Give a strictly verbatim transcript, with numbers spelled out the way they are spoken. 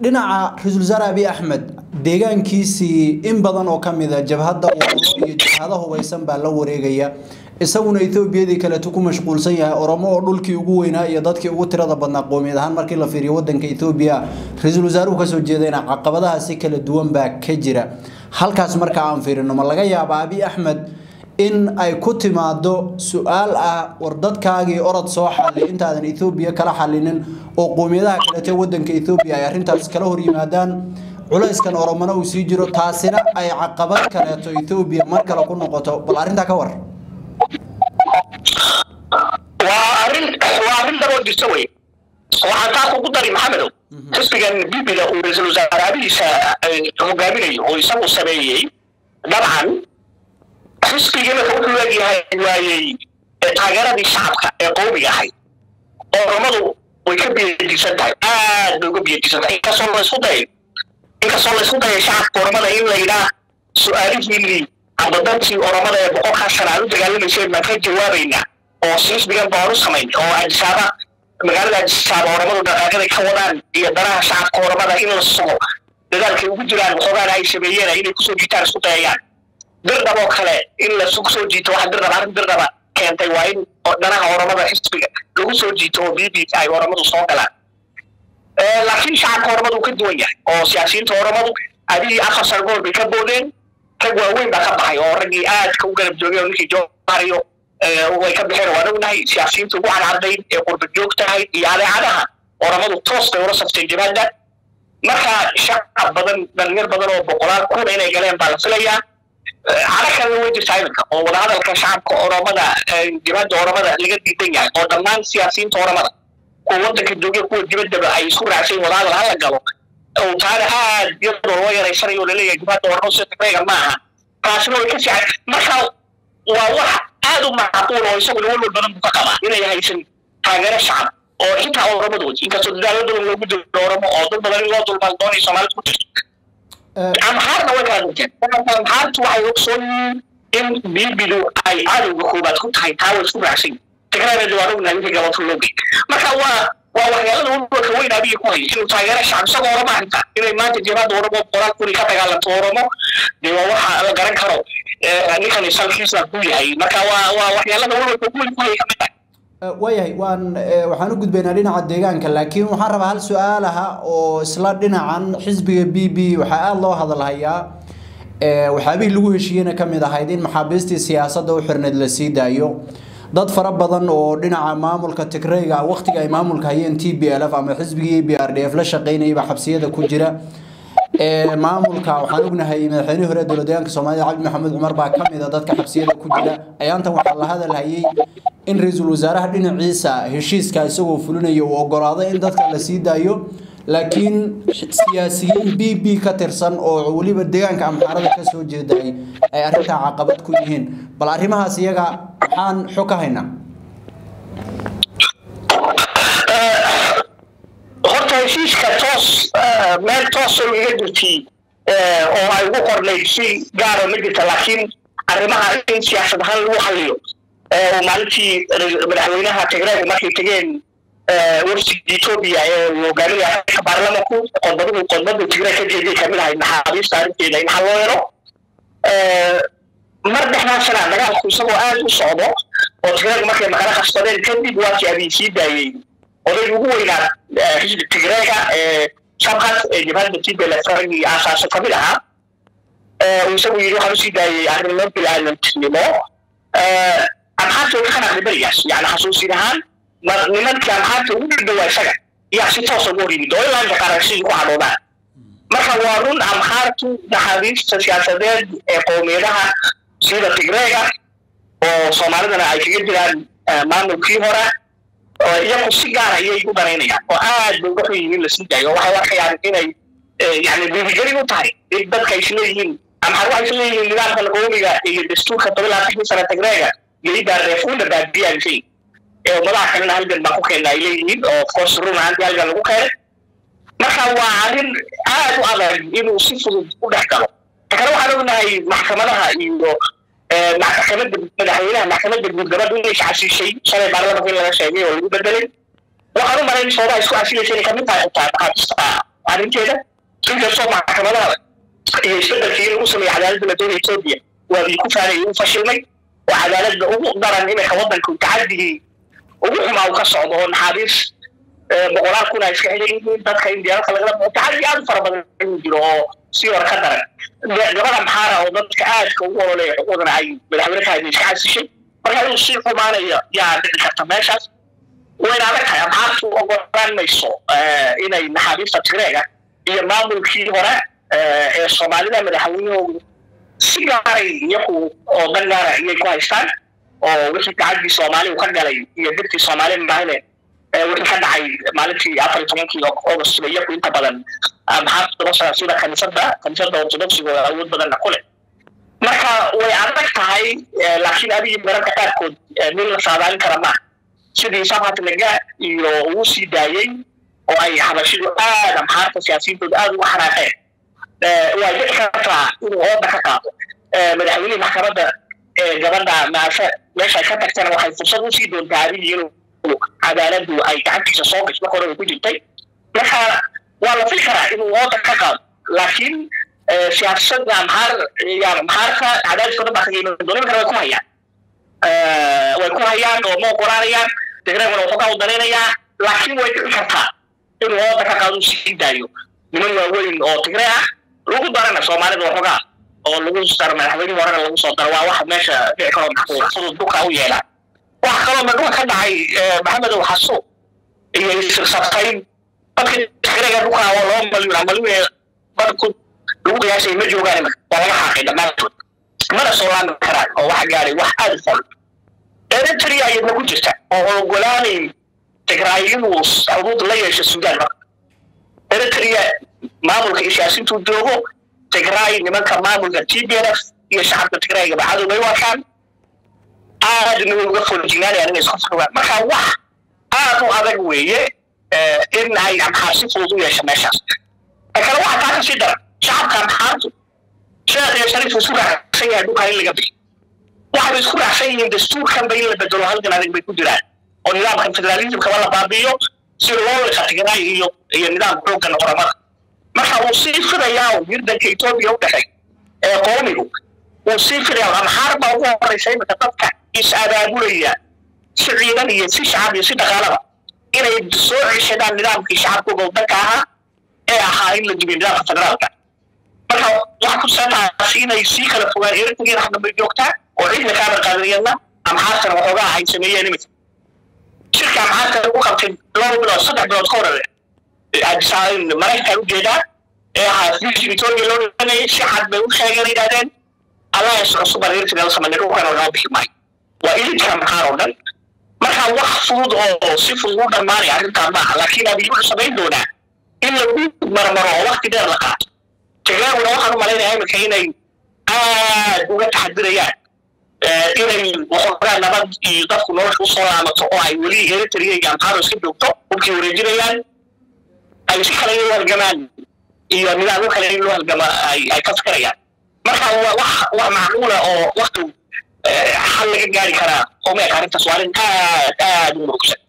دينا رسول زرابي أحمد ديجان كيسي إن بدن وكم إذا جبهة هذا هو يسمى باللوريجية يسوون إثيوبيا دي كلا تكون مشغول سيا أورامو أرول كيوجوينا يضاد كيوتر هذا بدنا قومي ده هنمر كلا في ريودن كإثيوبيا رسول زارو كسوجيدنا عقبتها سكة الدوام بكجرة هل كاسمر كعام في إنه ملقي عبابي أحمد إن أي كتما دو سؤال آه وردت كاجي أرد صاحة اللي أنت عن إثيوبيا كلا حلينن أو قومي ده كلا تودن كإثيوبيا يعني أنت بسكله ريمادان culays kan oromano uu sii jiro taasina ay caqabad kaleeto Itoobiya marka la ku noqoto bal arinta ka war waa arin waa arin daro disaway waxa ka ku dari maxamedo xisbigan bibila oo Raiisul Wasaarahaas ay hogaaminay oo isagu sameeyay dabcan xisbigan waxa uu leeyahay waayay taageeradii shacabka ee qowmiga ahay oromadu way ka biidisay aad uga biidisay ka soo reesudeen كسول سوداء شاف كورمانا إيرلينا سؤالي هني أبدنتي أورامانا بقى خسر على تجارب الشيء ما كان جوارينا أو سيس بيجان باروس كمان أو أجسابا مجال أجساب أورامانا ده كده كونان يدرى شاف كورمانا إيرلينا سو ده كده وجودان خبرة أي شيء بيجي رأي نكسو جيتار سوداء يعني درد بقى خلا إيرلا سكسو جيتو واحد درد بارد درد بقى كأنت واين أدرى أورامانا سيس بيجان لوسو جيتو بيبي أي أورامانا سوكلا لكن شعب هرمدو كدوية أو سياسيين هرمدو أدي أخسر جور بيكبودين كجوين بكبحي أو رجي آد كوجل بجوجي ونكي جو هاريو ويكبحير وانو نهي سياسيين تبوا على عردين يقرب الجوك تهي يعلى علىها هرمدو توصل ورصف تجمال ده مركا شعب بدن بالغير بدن وبقولار كون هنا جلهم بالصلية على كل وجه سايبك أو هذا الكشعب هرمدا جمال هرمدا اللي قد يتنجح أو دمان سياسيين هرمدا وأنت كدوجي كود جبت دبا يسكون عشان ولا هذا هذا الجو أو تعالى هاد يضرب ويا يشري ولا ليه جبات ورنوس تبيع معها فاسمه كذي مثلا وواحد هذا ما عطوه يسوي له له بدن بكرة هنا يعيشن حاجة الشعب أو إنت أو ربضوج إنك تدري لو لو بدو ربض أو دم بدل لو طول بالدنيا سمعت أم حار نوع هذا الجد أم حار توعي وصل إن بيبلو أي ألو بخوبات كنت هاي تاول سبع سنين تكلم الجوارب نبي تجاوب طلبي ما هو ووهذا هو كوي نبي كوي شنو تغير الشعب سوا ورما أنت إذا ما تجيبها دورة بورا كوري كتاع على تورمو ديوها على جرن كرو أنا كان يسال كيس لقولي هاي ما هو ووهذا هو كوي كوي وياي وان وحنوجد بين لنا عديان كلاكين وحرب هالسؤالها وصلنا عن حزب بيبي وحق الله هذا الهيا وحابين لوه شينا كم إذا هيدين محابستي السياسة ده وحرند للسيدة يو dad fara badan oo dhinaca maamulka Tigreega waqtiga ay maamulka hayeen T P L F ama xisbigii B R D F la shaqeynayay ba xabsiyada ku jira ee maamulka waxaan ognahay madaxweynaha hore dawladda Soomaaliya Cabdi Maxamed Cumar baa kamid ah dadka xabsiyada ku jira ayaanta waxa la hadalay in Raiisul Wasaaraha dhinaciisa heshiiska isagoo fulinayo oo ogolaaday in dadka la sii daayo laakiin siyaasiyiin B B ka tirsan oo waliba deegaanka Amxaarada ka soo jeeday ay arinta caqabad ku yihiin bal arimahaas iyaga waxaan xukahayna horta heshiiska toos meel toos oo iga jirtay oo ay ugu qornay si gaar ah midda laakiin arrimaha in siyaasad ahaan lagu xalliyo maalintii madaxweynaha Tigreega markii tageen ورسي إثيوبيا وغيرها كبرلمان كوب قنبلة قنبلة تجري كذي كمل هاي محاولة صارت كذي محاولة مرة إحنا شلنا نجا خصوصا وآل وصعبة وتجري مثل ما كنا خسرنا الكندي بواتي أبي سيداي وده يقول إن تجري سبعة جبال بتيجي لفرني أساس قبلها ويسوي يروح سيداي على المبلغ على التسليمات أنا حاسس إن أنا برياس يعني حاسس إنها ما نمت كان حتى وجود واسع يحسي تصورين دولان كارسي وعلوبا ما حوارون أم حتى نحريف سياسات قوميها سيرة تجريها وصمارنا أكيد بلان ما نكيهورا يقول سيجارة يجيب علينا وآد بقولي من السيجارة وهو خيار هنا يعني بيجري وطاري يقدر كيسلين أم حروح يسلين لنا القومية يدستور كتبلا في سيرة تجريها يقدر يفون بعدي عليه وماذا كان هذا المكوك النايلين أو كسرون هذا المكوك ما هو عارين هذا هذا إنه صفر وده كله تكلموا عنه إنه محكمة إنه محكمة بالدهينة محكمة بالجبرة دون إيش عشية شيء شري بارلا ما في لنا شيء ولا بدلين وقالوا ما لين صورة إيش عشية شيء كم تعرف تعرف بعدين سوريا الصومعة كمان يشتغل فيه وصل على دولة سوريا وبيكون فعليا فشلني وعدالات ومقدرة إن إما خواضنا كنت عدي وبيهم أو كصعدون حادث بقولك كنا في حين تدخل ديار خلقنا تعدي ألف ربع جلو سير خطر لغة محارة وضد كعاد كوره ليه وضد عين بالعملية هاي مش حاسس شيء برجع يصير كمان يا يعني كتماشى وين على كلام حاسو أقولان ميسو إنا إن حادث تغرق إن ما ممكن وراء الصومالي من حوله سيجاري يكو أو بنجاري يكو إنسان أو وش تعدي صومالي وخد عليه يدرك الصومالي معنا وحد عايز مالتي عفري تمانكي أو السورية وأنت بدل أم حاط راسنا سورة خمسة ده خمسة ده وتنصي وأول بدل نقوله مركا ويعرفك هاي لكن أبي مركا تأكل من صادان كرما سيدي سامات لقى يروسي داين أو أي حبشي آه أم حاط سياسي تود آه وحركة ويجي كذا وهو بكذا من أولين حكرة جبرنا مع ف ليش أكتر كنا وحيد فصلوا سيدون تعبي يرو عدالته أي تعكس الصواب إيش بقوله بيجي طيب لها والله في خير إنه واضح كذا لكن سياسات يا مهار يا مهار خا عدالة كده بخير من دون كده ويكون هيا ويكون هيا أو ما كورا هيا تقرأ من وفقه ودنيا هيا لكن ويكون كذا إنه واضح كذا وسيد دايو من وين إنه أو تقرأ لوجو دارنا سومالي وفقه أو لوجو صار من حبيبي ورا لوجو صار دوا واحد ماشى في كلام حقول صوت بكا ويا لا وأخبره مجموعة خدعي محمد وحسو هي سرسابتين ممكن تخرج الروحة والهم اللي عملوه بركض لوجي هسه يمجوا قايمة والله حقيقة ما تود ما رسولان كران أو واحد قاري واحد الفل أنا تري أي نقول جسته أو قلاني تقرأين وص عروض ليش السودان أنا تري ما ملك إشياسين تودوه تقرأين لما كان ما ملك تبيرف يشعب تقرأين بعد ما يوكان آه دنو وقفوا جنالي أنا يسخفوا ما خوا آه تو هذا قوية إن هاي عم حاسس وضوء يا شماسة أكلوا واحد عن سدر شعب كان حاطه شاف يا شريف وسورة سيء دوكا اللي قبل واحد يسورة سيء دستور كان بين اللي بدلوا هالجن على بيكون جلاد والنظام كان فدراليزم كمان بابيو سيرول خاتجناي هي هي النظام بروكن قرامات ما خوا وصيف كذا ياو يردك يتوب يوم ده هاي قومي وصيف كذا عم حاربه وهو رئيسين متفقع إسأبابولية سعيدانية سشعب يسيطة غالبا إنا يدسوع الشدان لدام في شعبكو قوضكاها إيه أحاين لجميع لدام فدرالكا بلها وحكو سانا سينا يسيخ لفوغان إيرتنجي رحنا بيجوكتا وعيد لكابر قادريانا أم حاسر وحوغاها يسميه نمت شركة أم حاسر وقفتين لو بلو صدح بلو تخورة أجساين مريكا وجيدا إيه حاسيش بيتوني لون لاني شعب بيوك خيغيري دادين الله يسرع صبر إيرتنجي لسما نروحنا ونغابي ماي وإذا كان هارون، مثلا وقفود أو سيفود الماري عن التابع، لكن أبي يقول سبعين دونا، إلا مرمرة وقت ده لقى، تجاهوا وقعوا مالنا أيام كهيني، آه وتحديات، إلى وقعنا نبض يضاف نورش وصل على متوقع ولي هيرتري عن هارون سيبلو كتب وكيوريجيان، أي شيء خليه هو الجمال، إيه من هو خليه هو الجمال، أي أي تذكريات، مثلا وح ومعقولة أو وقته. حل الجاري كلام، هم يعرفون سؤالين آه آه دموعك.